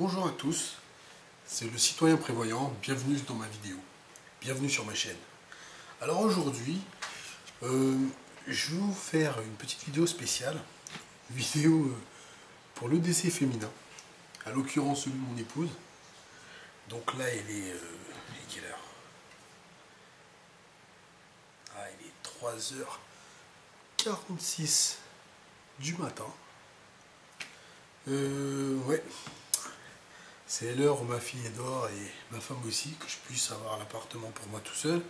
Bonjour à tous, c'est le citoyen prévoyant, bienvenue dans ma vidéo, bienvenue sur ma chaîne. Alors aujourd'hui, je vais vous faire une petite vidéo spéciale, une vidéo pour le décès féminin, à l'occurrence celui de mon épouse. Donc là, elle est... quelle heure ? Ah, il est 3h46 du matin. Ouais, c'est l'heure où ma fille dort et ma femme aussi, que je puisse avoir l'appartement pour moi tout seul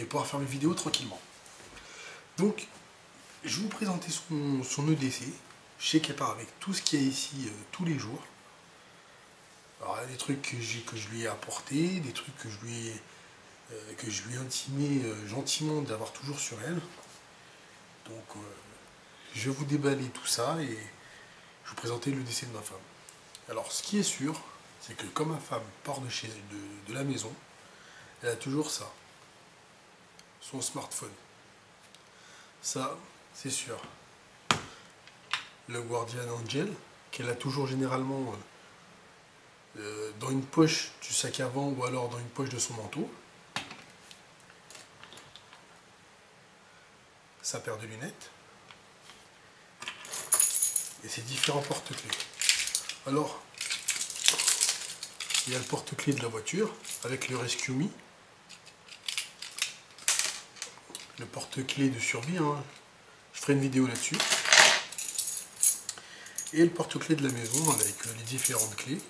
et pouvoir faire mes vidéos tranquillement. Donc, je vais vous présenter son EDC. Je sais qu'elle part avec tout ce qu'il y a ici tous les jours. Alors, il y a des trucs que je lui ai apportés, des trucs que je lui ai intimé gentiment d'avoir toujours sur elle. Donc je vais vous déballer tout ça et je vous présenter le décès de ma femme. Alors ce qui est sûr, c'est que comme ma femme part de chez de la maison, elle a toujours ça, son smartphone. Ça, c'est sûr. Le Guardian Angel, qu'elle a toujours généralement dans une poche du sac avant ou alors dans une poche de son manteau. Sa paire de lunettes et ses différents porte-clés. Alors, il y a le porte-clés de la voiture avec le Rescue Mi, le porte-clés de survie, hein. Je ferai une vidéo là-dessus, et le porte-clés de la maison avec les différentes clés,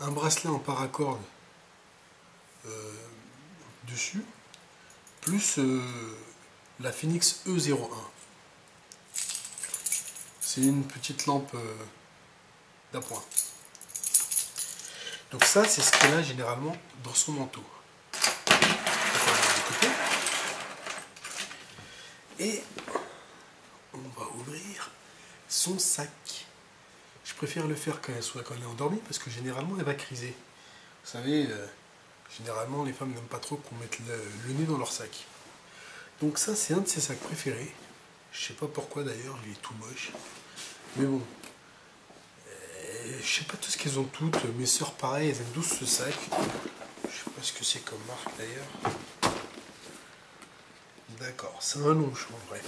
un bracelet en paracorde dessus, plus la Phoenix E01. C'est une petite lampe d'appoint. Donc ça, c'est ce qu'elle a généralement dans son manteau. Et on va ouvrir son sac. Je préfère le faire quand elle est endormie, parce que généralement elle va criser. Vous savez, généralement les femmes n'aiment pas trop qu'on mette le nez dans leur sac. Donc ça, c'est un de ses sacs préférés. Je sais pas pourquoi d'ailleurs, il est tout moche. Mais bon, je sais pas tout ce qu'elles ont toutes. Mes sœurs, pareil, elles aiment tous ce sac. Je sais pas ce que c'est comme marque d'ailleurs. D'accord, c'est un longe en vrai.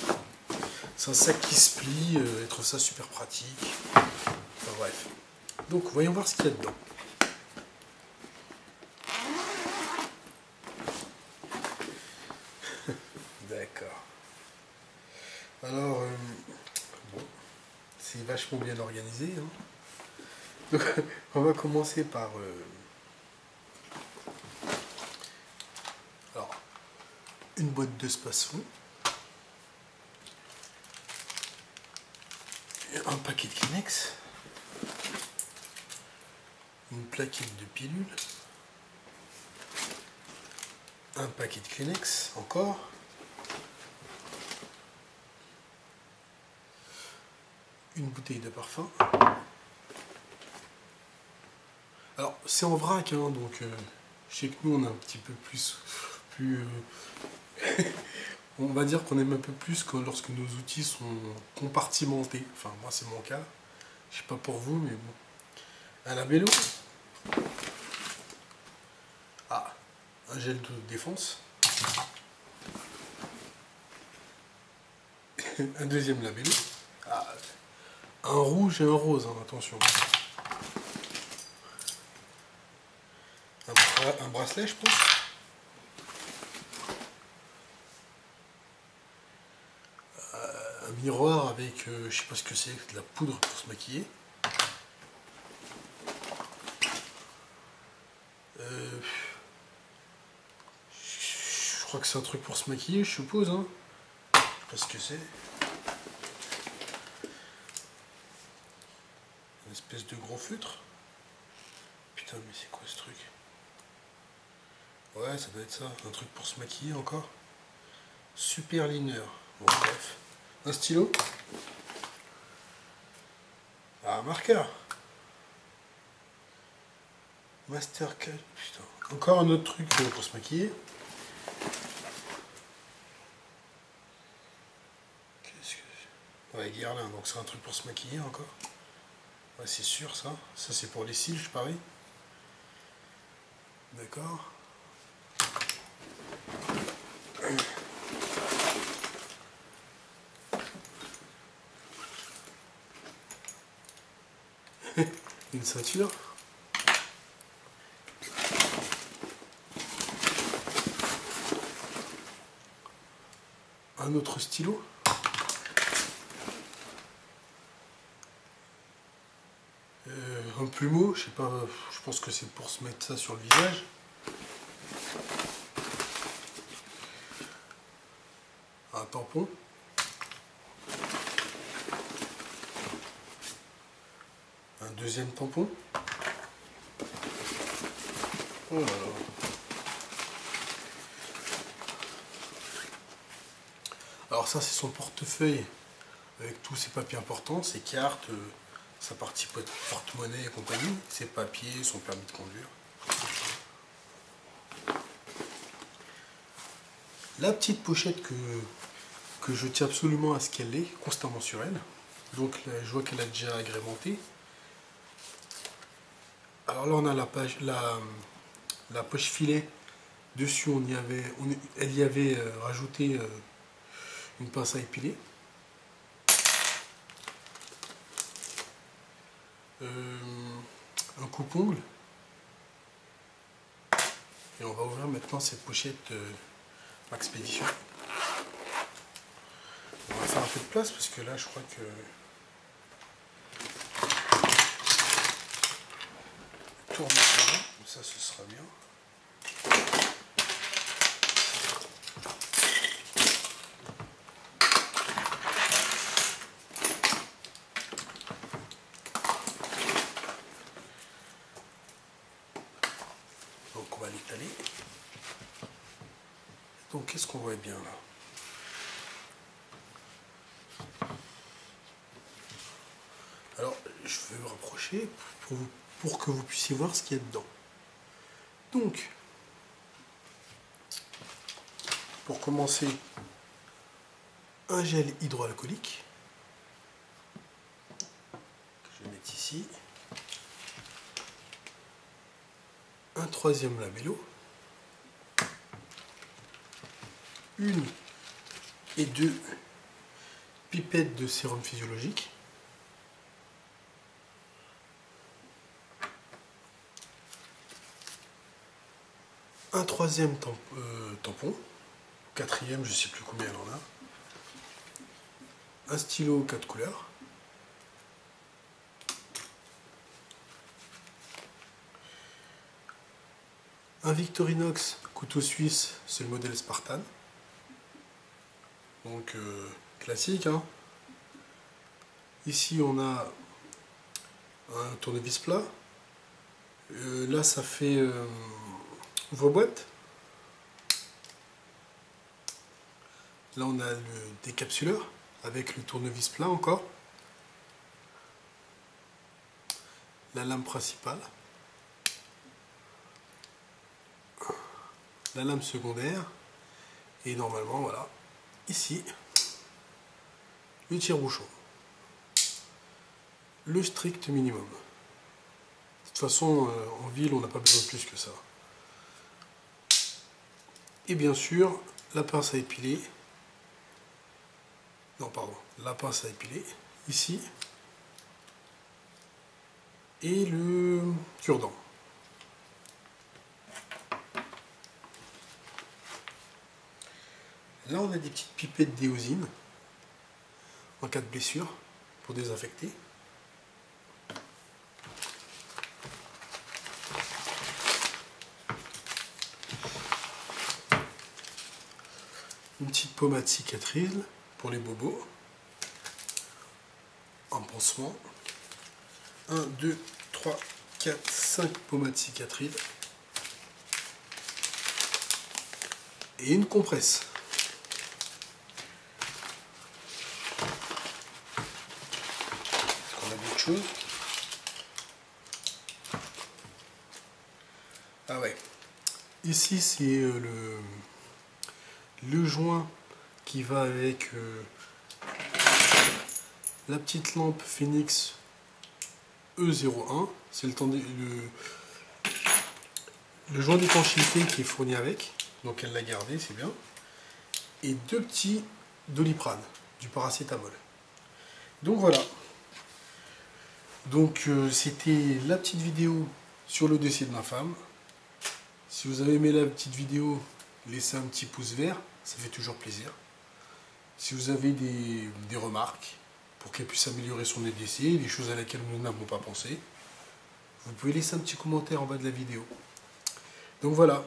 C'est un sac qui se plie, elles trouvent ça super pratique. Enfin bref. Donc voyons voir ce qu'il y a dedans. D'accord. Alors, bon, c'est vachement bien organisé, hein. Donc, on va commencer par... Alors, une boîte de Spasfon. Un paquet de Kleenex. Une plaquette de pilules. Un paquet de Kleenex, encore. Une bouteille de parfum. Alors c'est en vrac, hein, donc je sais que nous on est un petit peu plus on va dire qu'on aime un peu plus que lorsque nos outils sont compartimentés. Enfin moi c'est mon cas, je sais pas pour vous mais bon. Un labello. Ah, un gel de défense. Un deuxième labello. Ah. Un rouge et un rose, hein, attention. Un bracelet, je pense. Un miroir avec, je sais pas ce que c'est, de la poudre pour se maquiller. Je crois que c'est un truc pour se maquiller, je suppose, hein. Je sais pas ce que c'est. Espèce de gros feutre. Putain, mais c'est quoi ce truc? Ouais, ça doit être ça. Un truc pour se maquiller encore. Super liner. Bon, bref. Un stylo. Ah, un marqueur. Mastercard. Putain. Encore un autre truc pour se maquiller. Qu'est-ce que c'est? Ouais, Guerlin. Donc c'est un truc pour se maquiller encore. Ouais, c'est sûr, ça. Ça, c'est pour les cils, je parie. D'accord. Une ceinture. Un autre stylo. Un plumeau, je sais pas, je pense que c'est pour se mettre ça sur le visage. Un tampon. Un deuxième tampon. Oh là là. Alors ça, c'est son portefeuille avec tous ses papiers importants, ses cartes, sa partie porte-monnaie et compagnie, ses papiers, son permis de conduire. La petite pochette que je tiens absolument à ce qu'elle ait, constamment sur elle. Donc là, je vois qu'elle a déjà agrémenté. Alors là, on a la poche filet. Dessus, elle y avait rajouté... une pince à épiler, un coupe-ongle, et on va ouvrir maintenant cette pochette Maxpédition. On va faire un peu de place parce que là je crois que... Tourner ça là, comme ça ce sera bien. Donc qu'est-ce qu'on voit bien là? Alors je vais me rapprocher pour que vous puissiez voir ce qu'il y a dedans. Donc pour commencer, un gel hydroalcoolique que je vais mettre ici, un troisième labello, une et deux pipettes de sérum physiologique, un troisième tampon, quatrième, je ne sais plus combien elle en a, un stylo 4 couleurs, un Victorinox couteau suisse, c'est le modèle Spartan. Donc classique, hein. Ici on a un tournevis plat, là ça fait ouvre-boîte, là on a le décapsuleur avec le tournevis plat encore, la lame principale, la lame secondaire, et normalement voilà. Ici, le tire-bouchon, le strict minimum. De toute façon, en ville, on n'a pas besoin de plus que ça. Et bien sûr, la pince à épiler. Non, pardon, la pince à épiler, ici. Et le cure-dent. Là, on a des petites pipettes d'éosine en cas de blessure pour désinfecter. Une petite pommade cicatrice pour les bobos. Un pansement. 1, 2, 3, 4, 5 pommades cicatrices. Et une compresse. Ah ouais, ici c'est le joint qui va avec la petite lampe Phoenix E01, c'est le joint d'étanchéité qui est fourni avec, donc elle l'a gardé, c'est bien, et deux petits doliprane, du paracétamol. Donc voilà, donc c'était la petite vidéo sur le décès de ma femme. Si vous avez aimé la petite vidéo, laissez un petit pouce vert, ça fait toujours plaisir. Si vous avez des remarques pour qu'elle puisse améliorer son EDC, des choses à laquelle nous n'avons pas pensé, vous pouvez laisser un petit commentaire en bas de la vidéo. Donc voilà,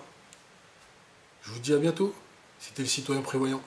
je vous dis à bientôt, c'était le citoyen prévoyant.